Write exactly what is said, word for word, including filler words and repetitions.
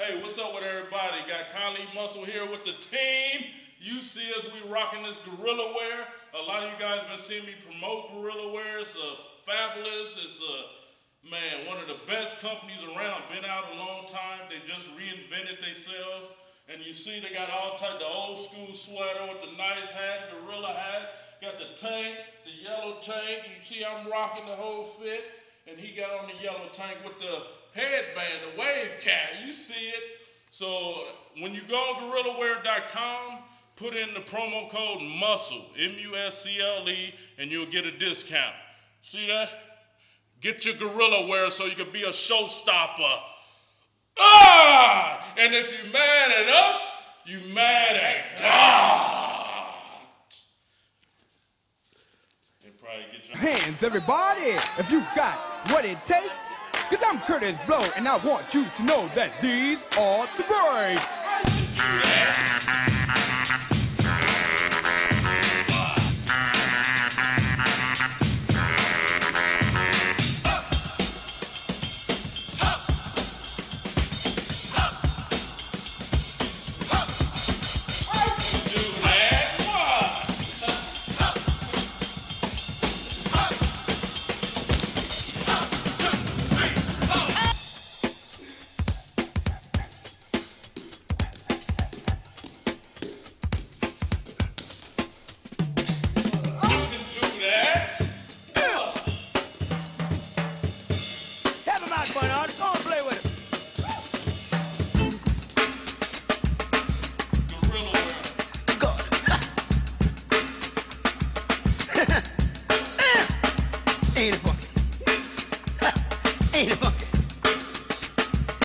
Hey, what's up with everybody? Got Kali Muscle here with the team. You see us, we rocking this Gorilla Wear. A lot of you guys have been seeing me promote Gorilla Wear. It's uh, fabulous. It's, uh, man, one of the best companies around. Been out a long time. They just reinvented themselves. And you see they got all type, the old school sweater with the nice hat, gorilla hat. Got the tank, the yellow tank. You see I'm rocking the whole fit. And he got on the yellow tank with the headband, the wave cap. You see it. So when you go to gorilla wear dot com, put in the promo code MUSCLE, M U S C L E, and you'll get a discount. See that? Get your Gorilla Wear so you can be a showstopper. Ah! And if you're mad at us, you mad at God. They probably get your hands, everybody, if you got what it takes. Because I'm Curtis Blow, and I want you to know that these are the breaks.